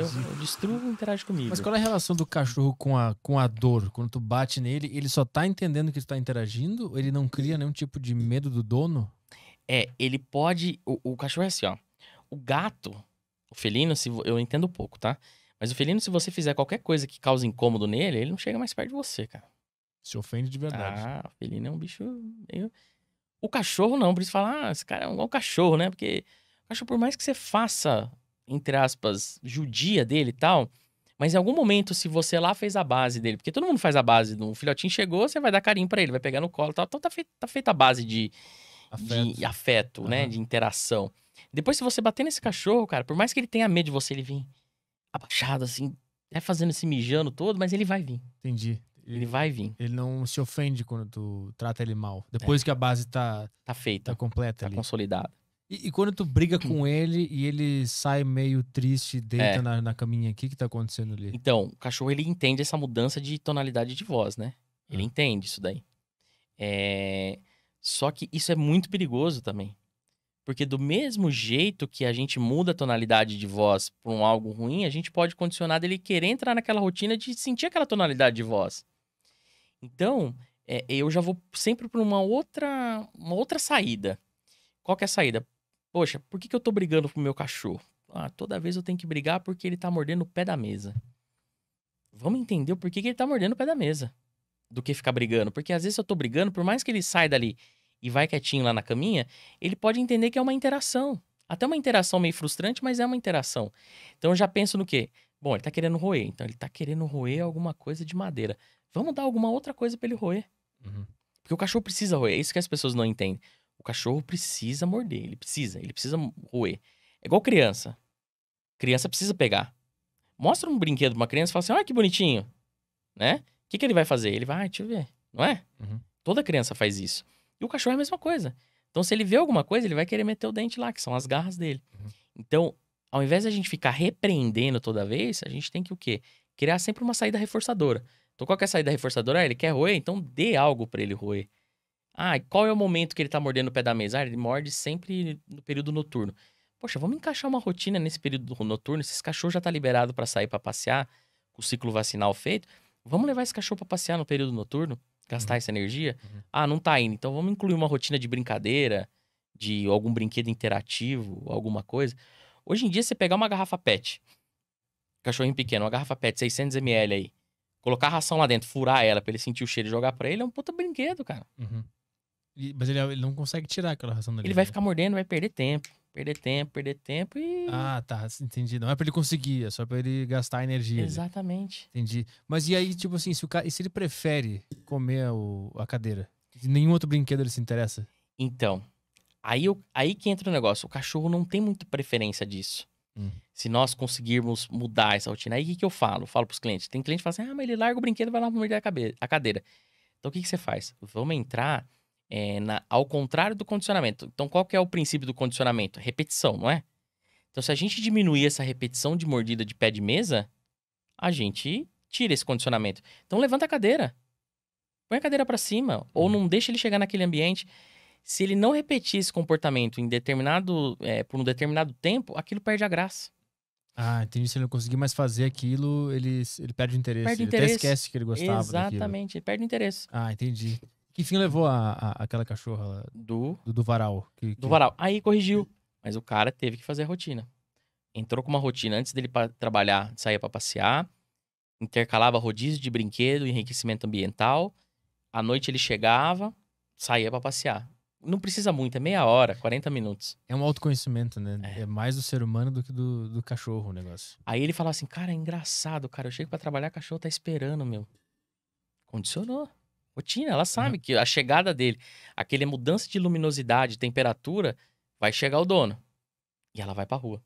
entendeu? Eu destruo e interage comigo. Mas qual é a relação do cachorro com a dor? Quando tu bate nele, ele só tá entendendo que tu tá interagindo? Ou ele não cria nenhum tipo de medo do dono? É, ele pode... O cachorro é assim, ó. O gato, o felino, eu entendo pouco, tá? Mas o felino, se você fizer qualquer coisa que cause incômodo nele, ele não chega mais perto de você, cara. Se ofende de verdade. Ah, o felino é um bicho... O cachorro não, por isso fala, esse cara é um cachorro, né? Porque o cachorro, por mais que você faça, entre aspas, judia dele e tal, mas em algum momento, se você lá fez a base dele, porque todo mundo faz a base, um filhotinho chegou, você vai dar carinho pra ele, vai pegar no colo e tal, então tá feita a base de afeto, né? De interação. Depois, se você bater nesse cachorro, cara, por mais que ele tenha medo de você, ele vem abaixado, assim, fazendo esse mijando todo, mas ele vai vir. Entendi. Ele vai vir. Ele não se ofende quando tu trata ele mal. Depois que a base tá feita. Tá completa. Tá ali. Consolidada. E quando tu briga com ele e ele sai meio triste, deita na caminha aqui, o que tá acontecendo ali? Então, o cachorro, ele entende essa mudança de tonalidade de voz, né? Ele entende isso daí. Só que isso é muito perigoso também. Porque do mesmo jeito que a gente muda a tonalidade de voz pra um algo ruim, a gente pode condicionar dele querer entrar naquela rotina de sentir aquela tonalidade de voz. Então, eu já vou sempre para uma outra saída. Qual que é a saída? Poxa, por que eu tô brigando com o meu cachorro? Ah, toda vez eu tenho que brigar porque ele tá mordendo o pé da mesa. Vamos entender o porquê que ele tá mordendo o pé da mesa. Do que ficar brigando. Porque às vezes eu tô brigando, por mais que ele saia dali e vai quietinho lá na caminha, ele pode entender que é uma interação. Até uma interação meio frustrante, mas é uma interação. Então eu já penso no quê? Bom, ele tá querendo roer. Então ele tá querendo roer alguma coisa de madeira. Vamos dar alguma outra coisa pra ele roer. Porque o cachorro precisa roer. É isso que as pessoas não entendem. O cachorro precisa morder. Ele precisa roer. É igual criança. Criança precisa pegar. Mostra um brinquedo pra uma criança e fala assim, olha que bonitinho. Né? O que ele vai fazer? Ele vai, deixa eu ver. Não é? Toda criança faz isso. E o cachorro é a mesma coisa. Então, se ele vê alguma coisa, ele vai querer meter o dente lá, que são as garras dele. Então, ao invés de a gente ficar repreendendo toda vez, a gente tem que o quê? Criar sempre uma saída reforçadora. Então, qual que é a saída reforçadora? Ah, ele quer roer? Então, dê algo pra ele roer. Ah, e qual é o momento que ele tá mordendo o pé da mesa? Ah, ele morde sempre no período noturno. Poxa, vamos encaixar uma rotina nesse período noturno? Esse cachorro já tá liberado pra sair pra passear, com o ciclo vacinal feito. Vamos levar esse cachorro pra passear no período noturno? Gastar essa energia? Ah, não tá indo. Então, vamos incluir uma rotina de brincadeira, de algum brinquedo interativo, alguma coisa. Hoje em dia, você pegar uma garrafa PET, cachorrinho pequeno, uma garrafa PET, 600 ml aí, colocar a ração lá dentro, furar ela pra ele sentir o cheiro e jogar pra ele, é um puta brinquedo, cara. Mas ele não consegue tirar aquela ração dele. Ele vai ficar mordendo, vai perder tempo e... Ah, tá, entendi. Não é pra ele conseguir, é só pra ele gastar energia. Exatamente. Ali. Entendi. Mas e aí, tipo assim, se ele prefere comer a cadeira? Nenhum outro brinquedo ele se interessa? Então, aí que entra o negócio. O cachorro não tem muita preferência disso. Se nós conseguirmos mudar essa rotina, aí o que eu falo? Eu falo pros clientes. Tem cliente que fala assim, ah, mas ele larga o brinquedo e vai lá morder a cadeira. Então o que você faz? Vamos entrar ao contrário do condicionamento. Então qual que é o princípio do condicionamento? Repetição, não é? Então se a gente diminuir essa repetição de mordida de pé de mesa, a gente tira esse condicionamento. Então levanta a cadeira. Põe a cadeira pra cima. Ou não deixa ele chegar naquele ambiente... Se ele não repetir esse comportamento por um determinado tempo, aquilo perde a graça. Ah, entendi. Se ele não conseguir mais fazer aquilo, ele perde o interesse. Ele até esquece que ele gostava daquilo. Exatamente, ele perde o interesse. Ah, entendi. Que fim levou aquela cachorra lá? Do varal. Do varal. Aí corrigiu. Mas o cara teve que fazer a rotina. Entrou com uma rotina. Antes dele trabalhar, saía pra passear. Intercalava rodízio de brinquedo, enriquecimento ambiental. À noite ele chegava, saía pra passear. Não precisa muito, é meia hora, 40 minutos. É um autoconhecimento, né? É mais do ser humano do que do cachorro o negócio. Aí ele fala assim, cara, é engraçado, cara. Eu chego pra trabalhar, o cachorro tá esperando, meu. Condicionou. Rotina, ela sabe que a chegada dele, aquela mudança de luminosidade, temperatura, vai chegar o dono. E ela vai pra rua.